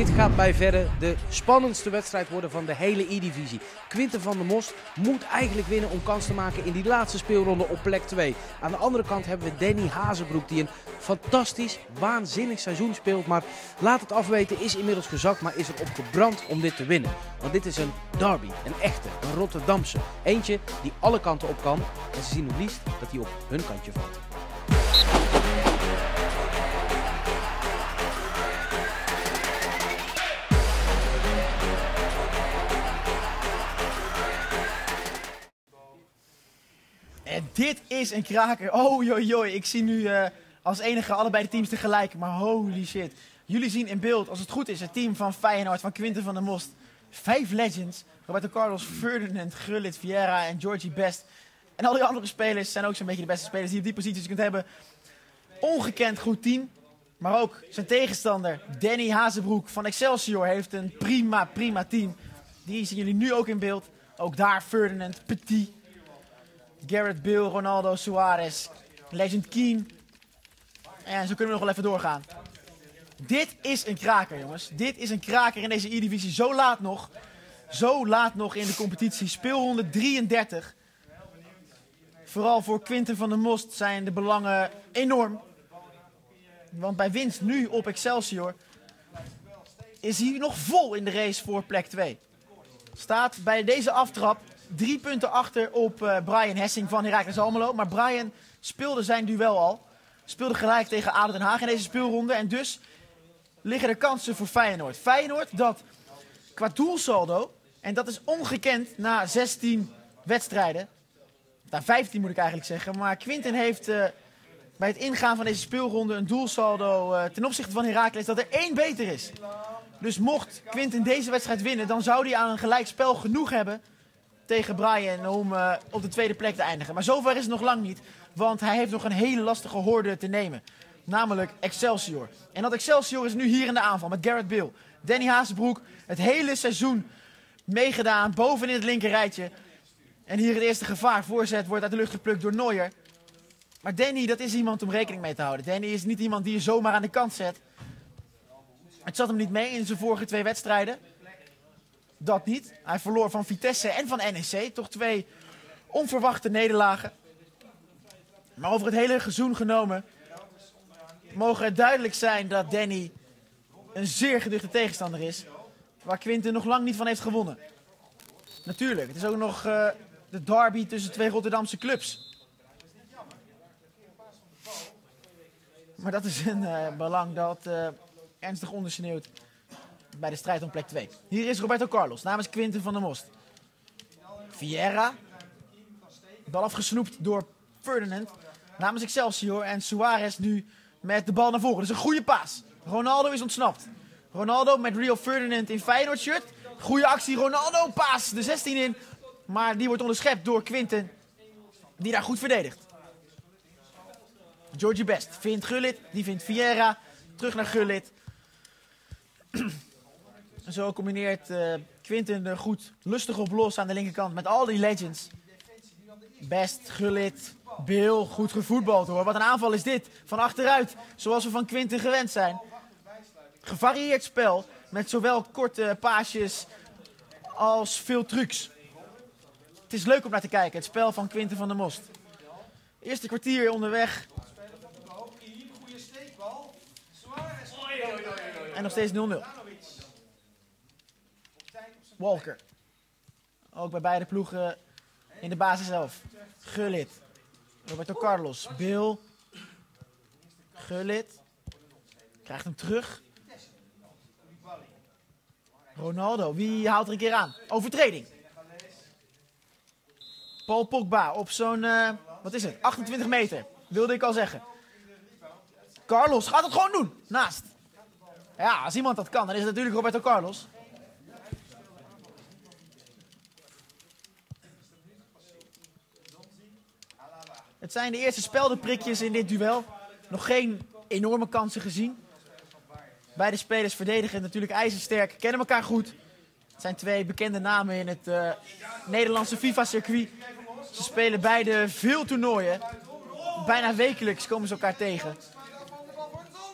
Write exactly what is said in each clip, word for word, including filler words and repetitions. Dit gaat bij verre de spannendste wedstrijd worden van de hele E-Divisie. Quinten van der Most moet eigenlijk winnen om kans te maken in die laatste speelronde op plek twee. Aan de andere kant hebben we Danny Hazebroek die een fantastisch, waanzinnig seizoen speelt. Maar laat het afweten, is inmiddels gezakt, maar is er op gebrand om dit te winnen. Want dit is een derby, een echte, een Rotterdamse. Eentje die alle kanten op kan en ze zien het liefst dat hij op hun kantje valt. Dit is een kraker. Oh, joi, joi. Ik zie nu uh, als enige allebei de teams tegelijk. Maar holy shit. Jullie zien in beeld, als het goed is, het team van Feyenoord, van Quinten van der Most. Vijf legends. Roberto Carlos, Ferdinand, Gullit, Vieira en Georgie Best. En al die andere spelers zijn ook zo'n beetje de beste spelers die je op die posities kunt hebben. Ongekend goed team. Maar ook zijn tegenstander, Danny Hazebroek van Excelsior, heeft een prima, prima team. Die zien jullie nu ook in beeld. Ook daar Ferdinand, Petit, Gareth Bale, Ronaldo, Suarez, Legend Keane. En zo kunnen we nog wel even doorgaan. Dit is een kraker, jongens. Dit is een kraker in deze E-Divisie. Zo laat nog. Zo laat nog in de competitie. Speelronde drieëndertig. Vooral voor Quinten van der Most zijn de belangen enorm. Want bij winst nu op Excelsior is hij nog vol in de race voor plek twee. Staat bij deze aftrap drie punten achter op uh, Brian Hessing van Heracles Almelo. Maar Brian speelde zijn duel al. Speelde gelijk tegen A D O Den Haag in deze speelronde. En dus liggen er kansen voor Feyenoord. Feyenoord dat qua doelsaldo, en dat is ongekend na zestien wedstrijden. Na vijftien moet ik eigenlijk zeggen. Maar Quinten heeft uh, bij het ingaan van deze speelronde een doelsaldo uh, ten opzichte van Heracles dat er één beter is. Dus mocht Quinten deze wedstrijd winnen, dan zou hij aan een gelijkspel genoeg hebben tegen Brian om uh, op de tweede plek te eindigen. Maar zover is het nog lang niet, want hij heeft nog een hele lastige horde te nemen. Namelijk Excelsior. En dat Excelsior is nu hier in de aanval met Gareth Bale. Danny Hazebroek, het hele seizoen meegedaan, boven in het linker rijtje. En hier het eerste gevaar. Voorzet wordt uit de lucht geplukt door Neuer. Maar Danny, dat is iemand om rekening mee te houden. Danny is niet iemand die je zomaar aan de kant zet. Het zat hem niet mee in zijn vorige twee wedstrijden. Dat niet. Hij verloor van Vitesse en van N E C. Toch twee onverwachte nederlagen. Maar over het hele seizoen genomen mogen het duidelijk zijn dat Danny een zeer geduchte tegenstander is. Waar Quinten nog lang niet van heeft gewonnen. Natuurlijk, het is ook nog uh, de derby tussen twee Rotterdamse clubs. Maar dat is een uh, belang dat uh, ernstig ondersneeuwt bij de strijd om plek twee. Hier is Roberto Carlos namens Quinten van der Most. Vieira. Bal afgesnoept door Ferdinand namens Excelsior. En Suarez nu met de bal naar voren. Dat is een goede paas. Ronaldo is ontsnapt. Ronaldo met Rio Ferdinand in Feyenoord shirt. Goede actie. Ronaldo paas de zestien in. Maar die wordt onderschept door Quinten. Die daar goed verdedigt. Georgie Best vindt Gullit. Die vindt Vieira. Terug naar Gullit. Zo combineert uh, Quinten er goed lustig op los aan de linkerkant met al die legends. Best, Gullit, Beel, goed gevoetbald hoor. Wat een aanval is dit. Van achteruit, zoals we van Quinten gewend zijn. Gevarieerd spel met zowel korte paasjes als veel trucs. Het is leuk om naar te kijken, het spel van Quinten van der Most. Eerste kwartier onderweg. En nog steeds nul nul. Walker. Ook bij beide ploegen in de basis zelf. Gullit. Roberto Carlos. Bale. Gullit. Krijgt hem terug. Ronaldo. Wie haalt er een keer aan? Overtreding. Paul Pogba op zo'n, uh, wat is het? achtentwintig meter. Wilde ik al zeggen. Carlos gaat het gewoon doen. Naast. Ja, als iemand dat kan, dan is het natuurlijk Roberto Carlos. Het zijn de eerste speldenprikjes in dit duel. Nog geen enorme kansen gezien. Beide spelers verdedigen natuurlijk ijzersterk. Kennen elkaar goed. Het zijn twee bekende namen in het uh, Nederlandse FIFA-circuit. Ze spelen beide veel toernooien. Bijna wekelijks komen ze elkaar tegen.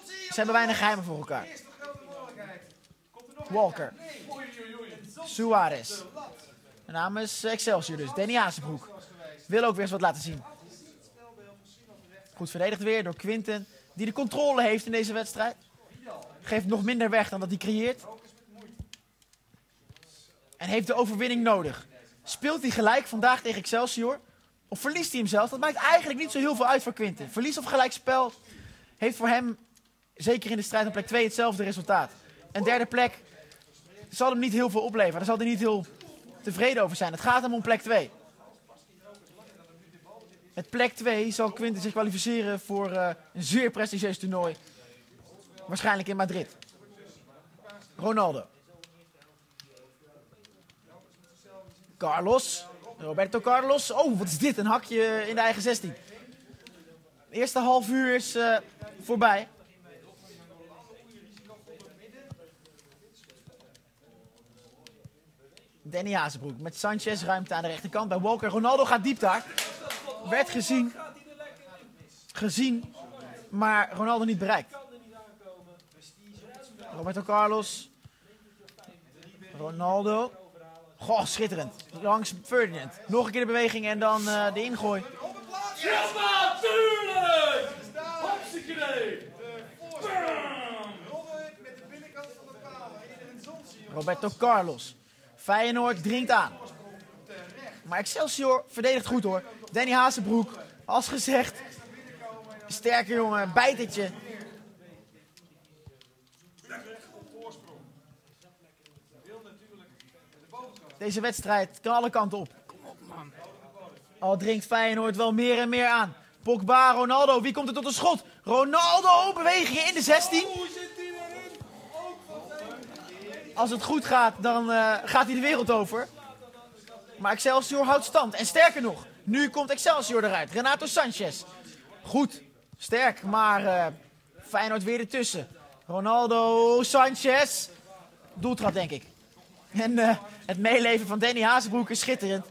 Ze hebben weinig geheimen voor elkaar. Walker. Suarez. Namens Excelsior dus. Danny Hazebroek. Wil ook weer eens wat laten zien. Goed verdedigd weer door Quinten. Die de controle heeft in deze wedstrijd. Geeft nog minder weg dan dat hij creëert. En heeft de overwinning nodig. Speelt hij gelijk vandaag tegen Excelsior? Of verliest hij hem zelf? Dat maakt eigenlijk niet zo heel veel uit voor Quinten. Verlies of gelijkspel heeft voor hem, zeker in de strijd op plek twee, hetzelfde resultaat. Een derde plek zal hem niet heel veel opleveren. Daar zal hij niet heel tevreden over zijn. Het gaat hem om plek twee. Met plek twee zal Quinten zich kwalificeren voor uh, een zeer prestigieus toernooi. Waarschijnlijk in Madrid. Ronaldo. Carlos. Roberto Carlos. Oh, wat is dit? Een hakje in de eigen zestien. De eerste half uur is uh, voorbij. Danny Hazebroek met Sanchez. Ruimte aan de rechterkant bij Walker. Ronaldo gaat diep daar. Werd gezien. Gezien. Maar Ronaldo niet bereikt. Roberto Carlos. Ronaldo. Goh, schitterend. Langs Ferdinand. Nog een keer de beweging en dan uh, de ingooi. Yes, natuurlijk! Hartstikke Roberto Carlos. Feyenoord dringt aan. Maar Excelsior verdedigt goed hoor. Danny Hazebroek, als gezegd. Sterke jongen, bijtetje. Deze wedstrijd kan alle kanten op. Al dringt Feyenoord wel meer en meer aan. Pogba, Ronaldo, wie komt er tot een schot? Ronaldo, bewegingen in de zestien. Als het goed gaat, dan uh, gaat hij de wereld over. Maar Excelsior houdt stand. En sterker nog, nu komt Excelsior eruit. Renato Sanchez. Goed, sterk, maar uh, Feyenoord weer ertussen. Ronaldo, Sanchez. Doeltrap, denk ik. En uh, het meeleven van Danny Hazebroek is schitterend.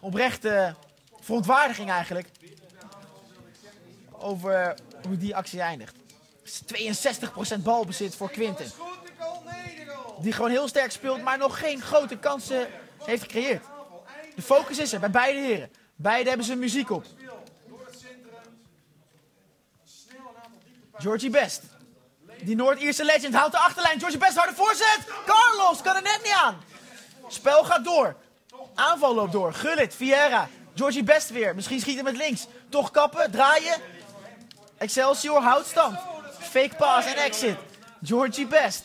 Oprechte uh, verontwaardiging eigenlijk. Over hoe die actie eindigt. tweeënzestig procent balbezit voor Quinten. Die gewoon heel sterk speelt, maar nog geen grote kansen heeft gecreëerd. De focus is er bij beide heren. Beide hebben ze muziek op. Georgie Best. Die Noord-Ierse legend houdt de achterlijn. Georgie Best, harde voorzet. Carlos kan er net niet aan. Spel gaat door. Aanval loopt door. Gullit, Vieira. Georgie Best weer. Misschien schiet hij met links. Toch kappen, draaien. Excelsior houdt stand. Fake pass en exit. Georgie Best.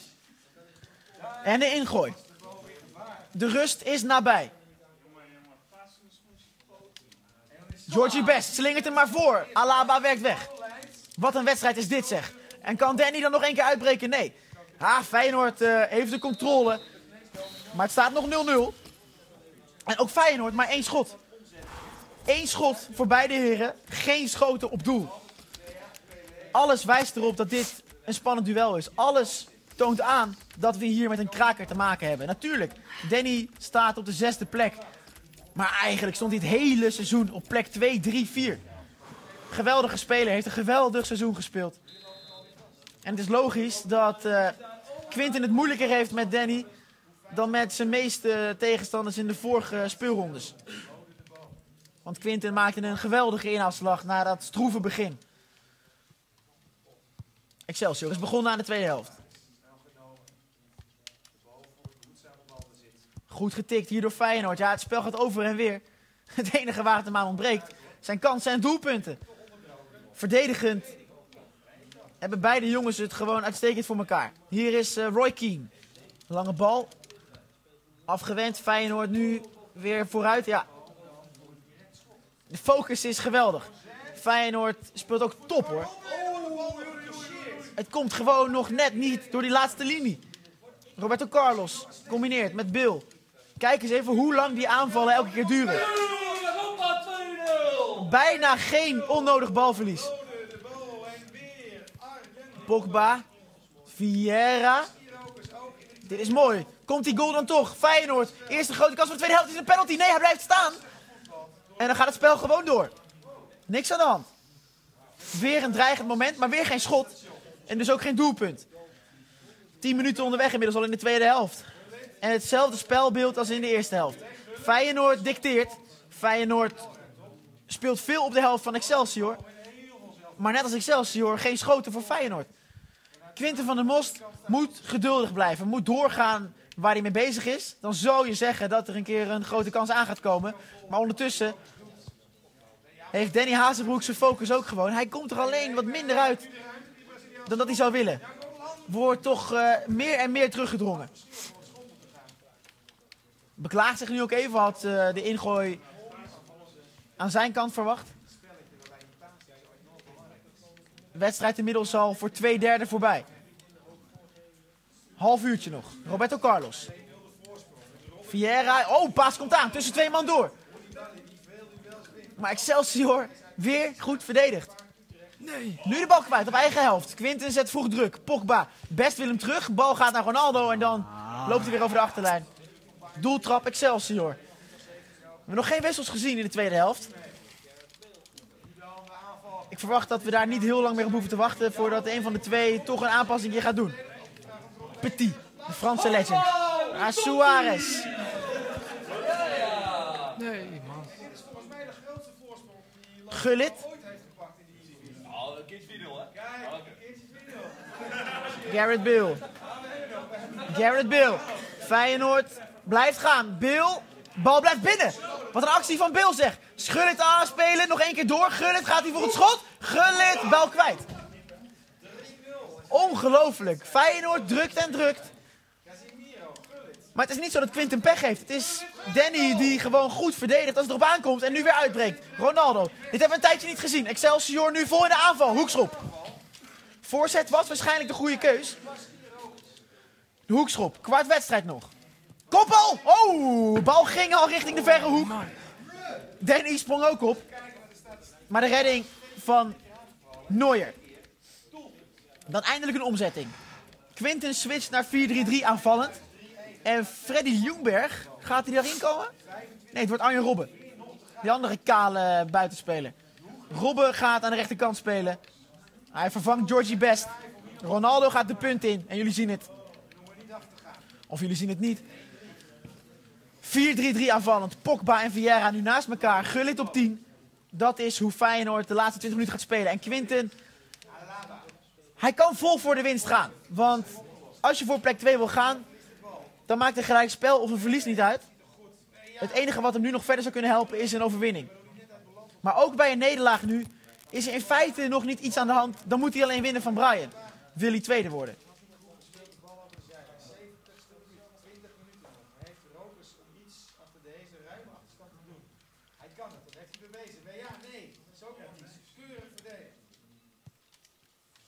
En de ingooi. De rust is nabij. Georgie Best slingert hem maar voor. Alaba werkt weg. Wat een wedstrijd is dit zeg. En kan Danny dan nog één keer uitbreken? Nee. Ah, Feyenoord uh, heeft de controle. Maar het staat nog nul nul. En ook Feyenoord, maar één schot. Eén schot voor beide heren. Geen schoten op doel. Alles wijst erop dat dit een spannend duel is. Alles toont aan dat we hier met een kraker te maken hebben. Natuurlijk, Danny staat op de zesde plek. Maar eigenlijk stond hij het hele seizoen op plek twee, drie, vier. Geweldige speler, heeft een geweldig seizoen gespeeld. En het is logisch dat uh, Quinten het moeilijker heeft met Danny dan met zijn meeste tegenstanders in de vorige speelrondes. Want Quinten maakte een geweldige inhaalslag na dat stroeve begin. Excelsior is begonnen aan de tweede helft. Goed getikt hier door Feyenoord. Ja, het spel gaat over en weer. Het enige waar het hem aan ontbreekt zijn kansen en doelpunten. Verdedigend hebben beide jongens het gewoon uitstekend voor elkaar. Hier is uh, Roy Keane. Lange bal. Afgewend. Feyenoord nu weer vooruit. Ja. De focus is geweldig. Feyenoord speelt ook top hoor. Het komt gewoon nog net niet door die laatste linie. Roberto Carlos combineert met Bill. Kijk eens even hoe lang die aanvallen elke keer duren. Bijna geen onnodig balverlies. Pogba. Vieira. Dit is mooi. Komt die goal dan toch? Feyenoord. Eerste grote kans van de tweede helft. Is een penalty. Nee, hij blijft staan. En dan gaat het spel gewoon door. Niks aan de hand. Weer een dreigend moment, maar weer geen schot. En dus ook geen doelpunt. tien minuten onderweg inmiddels al in de tweede helft. En hetzelfde spelbeeld als in de eerste helft. Feyenoord dicteert. Feyenoord speelt veel op de helft van Excelsior. Maar net als Excelsior, geen schoten voor Feyenoord. Quinten van der Most moet geduldig blijven. Moet doorgaan waar hij mee bezig is. Dan zou je zeggen dat er een keer een grote kans aan gaat komen. Maar ondertussen heeft Danny Hazebroek zijn focus ook gewoon. Hij komt er alleen wat minder uit dan dat hij zou willen. Wordt toch uh, meer en meer teruggedrongen. Beklaagt zich nu ook even, had uh, de ingooi aan zijn kant verwacht. De wedstrijd inmiddels al voor twee derde voorbij. Half uurtje nog. Roberto Carlos. Vieira. Oh, paas komt aan. Tussen twee man door. Maar Excelsior weer goed verdedigd. Nee. Nu de bal kwijt op eigen helft. Quinten zet vroeg druk. Pogba. Best wil hem terug. Bal gaat naar Ronaldo en dan loopt hij weer over de achterlijn. Doeltrap Excelsior. We hebben nog geen wissels gezien in de tweede helft. Ik verwacht dat we daar niet heel lang meer op hoeven te wachten voordat een van de twee toch een aanpassing gaat doen. Petit, de Franse legend. Ah, Suarez. Nee, man. Gullit. Gareth Bale. Gareth Bale. Feyenoord blijft gaan. Bale. Bal blijft binnen. Wat een actie van Bale zeg. Gullit aanspelen. Nog één keer door. Gullit gaat hij voor het schot. Gullit. Bal kwijt. Ongelooflijk. Feyenoord drukt en drukt. Maar het is niet zo dat Quinten pech heeft. Het is Danny die gewoon goed verdedigt als het erop aankomt. En nu weer uitbreekt. Ronaldo. Dit hebben we een tijdje niet gezien. Excelsior nu vol in de aanval. Hoekschop. Voorzet was waarschijnlijk de goede keus. De hoekschop. Kwart wedstrijd nog. Koppel. Oh. Bal ging al richting de verre hoek. Danny sprong ook op. Maar de redding van Neuer. Dan eindelijk een omzetting. Quinten switcht naar vier drie drie aanvallend. En Freddy Ljungberg, gaat hij daarin komen? Nee, het wordt Arjen Robben. Die andere kale buitenspeler. Robben gaat aan de rechterkant spelen. Hij vervangt Georgie Best. Ronaldo gaat de punt in. En jullie zien het. Of jullie zien het niet. vier drie drie aanvallend. Pogba en Vieira nu naast elkaar. Gullit op tien. Dat is hoe Feyenoord de laatste twintig minuten gaat spelen. En Quinten, hij kan vol voor de winst gaan. Want als je voor plek twee wil gaan, dan maakt een gelijkspel of een verlies niet uit. Het enige wat hem nu nog verder zou kunnen helpen is een overwinning. Maar ook bij een nederlaag nu is er in feite nog niet iets aan de hand. Dan moet hij alleen winnen van Brian. Wil hij tweede worden.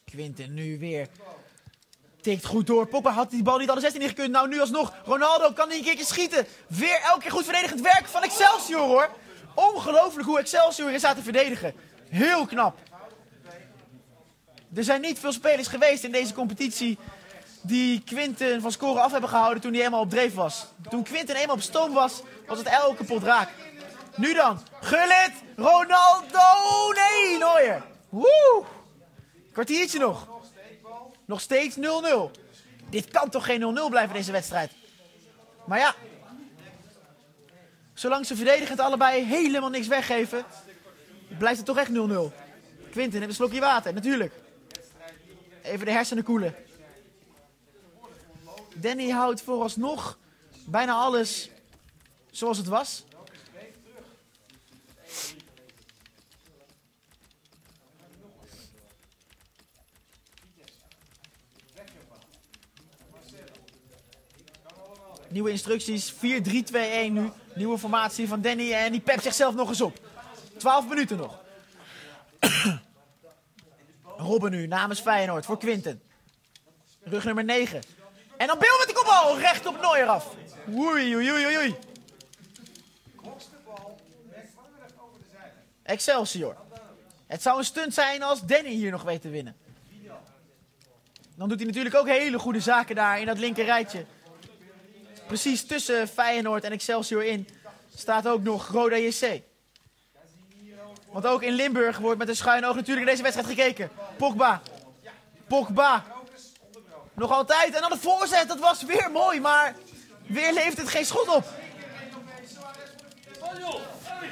Quinten nu weer. Tikt goed door. Pogba had die bal niet aan de zestien ingekund. Nou, nu alsnog. Ronaldo kan die een keertje schieten. Weer elke keer goed verdedigend werk van Excelsior, hoor. Ongelooflijk hoe Excelsior erin staat te verdedigen. Heel knap. Er zijn niet veel spelers geweest in deze competitie die Quinten van scoren af hebben gehouden toen hij eenmaal op dreef was. Toen Quinten eenmaal op stoom was, was het elke pot raak. Nu dan. Gullit. Ronaldo. Nee, Neuer. Woe. Kwartiertje nog. Nog steeds nul nul. Dit kan toch geen nul nul blijven deze wedstrijd. Maar ja. Zolang ze verdedigend allebei helemaal niks weggeven, blijft het toch echt nul nul. Quinten heeft een slokje water, natuurlijk. Even de hersenen koelen. Danny houdt vooralsnog bijna alles zoals het was. Nieuwe instructies, vier drie twee een nu. Nieuwe formatie van Danny en die pept zichzelf nog eens op. twaalf minuten nog. Robben nu namens Feyenoord voor Quinten. Rug nummer negen. En dan Bale met de kopbal recht op Neuer af. Oei, oei, oei, oei. Excelsior. Het zou een stunt zijn als Danny hier nog weet te winnen. Dan doet hij natuurlijk ook hele goede zaken daar in dat linker rijtje. Precies tussen Feyenoord en Excelsior in staat ook nog Roda J C. Want ook in Limburg wordt met een schuin oog natuurlijk in deze wedstrijd gekeken. Pogba. Pogba. Nog altijd. En dan de voorzet. Dat was weer mooi. Maar weer levert het geen schot op.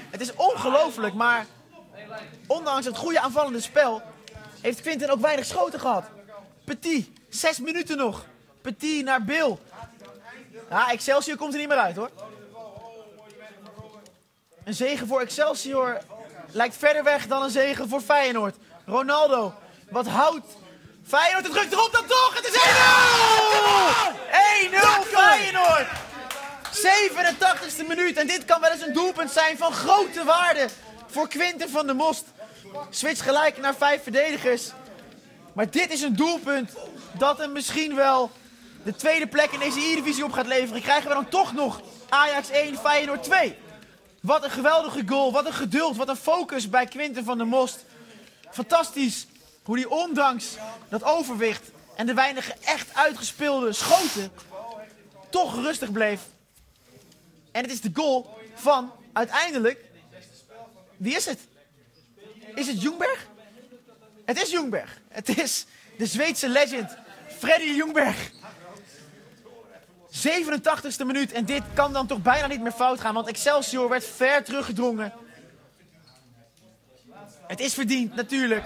Het is ongelooflijk. Maar ondanks het goede aanvallende spel heeft Quinten ook weinig schoten gehad. Petit. Zes minuten nog. Petit naar Bill. Ja, Excelsior komt er niet meer uit hoor. Een zege voor Excelsior lijkt verder weg dan een zege voor Feyenoord. Ronaldo, wat houdt Feyenoord? Het drukt erop dan toch! Het is één nul! één nul Feyenoord! zevenentachtigste minuut en dit kan wel eens een doelpunt zijn van grote waarde voor Quinten van der Most. Switch gelijk naar vijf verdedigers. Maar dit is een doelpunt dat hem misschien wel de tweede plek in deze E-Divisie op gaat leveren. Krijgen we dan toch nog Ajax één, Feyenoord twee. Wat een geweldige goal, wat een geduld, wat een focus bij Quinten van der Most. Fantastisch hoe hij ondanks dat overwicht en de weinige echt uitgespeelde schoten toch rustig bleef. En het is de goal van uiteindelijk, wie is het? Is het Ljungberg? Het is Ljungberg. Het is de Zweedse legend Freddy Ljungberg. zevenentachtigste minuut en dit kan dan toch bijna niet meer fout gaan, want Excelsior werd ver teruggedrongen. Het is verdiend, natuurlijk.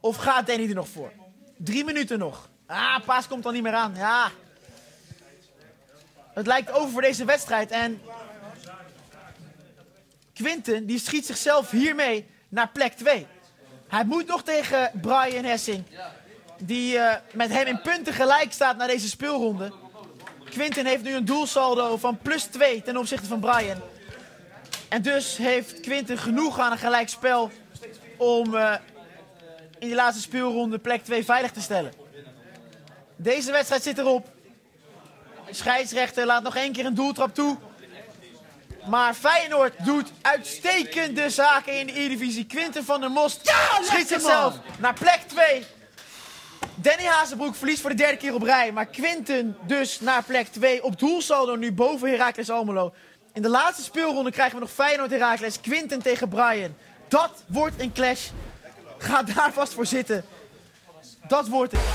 Of gaat Danny er nog voor? Drie minuten nog. Ah, paas komt dan niet meer aan. Ja. Het lijkt over voor deze wedstrijd en Quinten die schiet zichzelf hiermee naar plek twee. Hij moet nog tegen Brian Hessing, die uh, met hem in punten gelijk staat na deze speelronde. Quinten heeft nu een doelsaldo van plus twee ten opzichte van Brian. En dus heeft Quinten genoeg aan een gelijkspel om uh, in die laatste speelronde plek twee veilig te stellen. Deze wedstrijd zit erop. Scheidsrechter laat nog één keer een doeltrap toe. Maar Feyenoord doet uitstekende zaken in de E-Divisie. Quinten van der Most ja, schiet zichzelf naar plek twee. Danny Hazebroek verliest voor de derde keer op rij. Maar Quinten dus naar plek twee. Op doelsaldo nu boven Heracles Almelo. In de laatste speelronde krijgen we nog Feyenoord-Heracles. Quinten tegen Brian. Dat wordt een clash. Ga daar vast voor zitten. Dat wordt het.